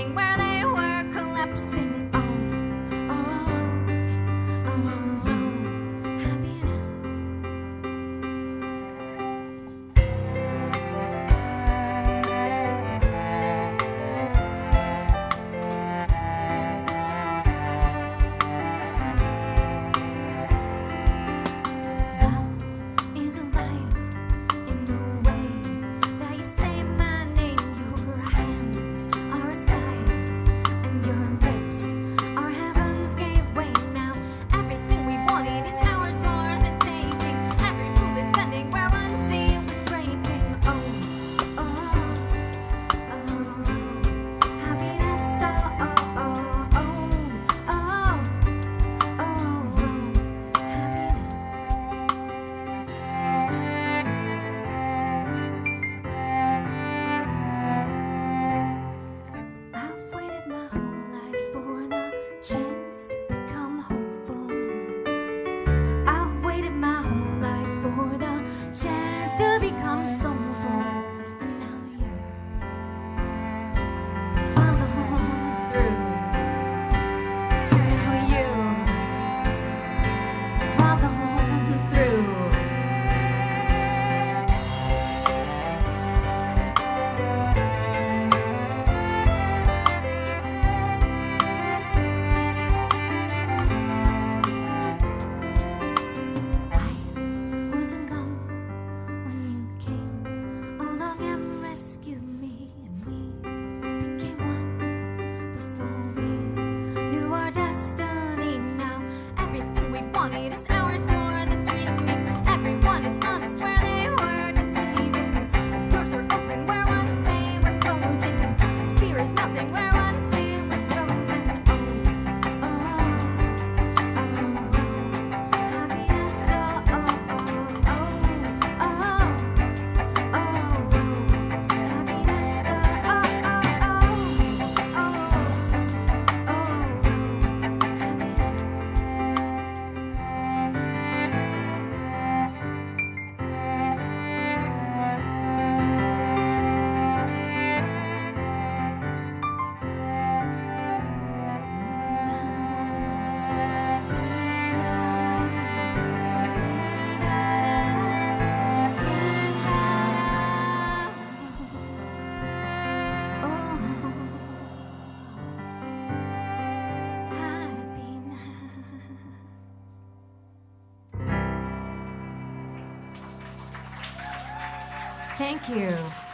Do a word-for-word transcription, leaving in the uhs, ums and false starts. standing where they were collapsing. Oh, oh, oh, oh, oh, oh. Happiness. Love is alive in the way that you say my name. Your hands are a sign, and your lips are heaven's gateway. Now everything we wanted is ours for the taking. Every rule is bending where one sea was breaking. Oh, oh, oh, happiness. Oh, oh, oh, oh, oh, oh, oh, happiness. I've waited my whole life for the chance to become hopeful. I've waited my whole life for the chance to become soulful. And now you follow through. And now you follow through. I wasn't gone when you came along and rescued me, and we became one before we knew our destiny. Now everything we wanted is ours for the dreaming. Everyone is honest where they were deceiving. Doors are open where once they were closing. Fear is melting where once it was frozen. Oh, oh, oh, oh. Happiness, oh, oh, oh, oh, oh, oh, happiness, oh, oh, oh, oh, oh, happiness. Thank you.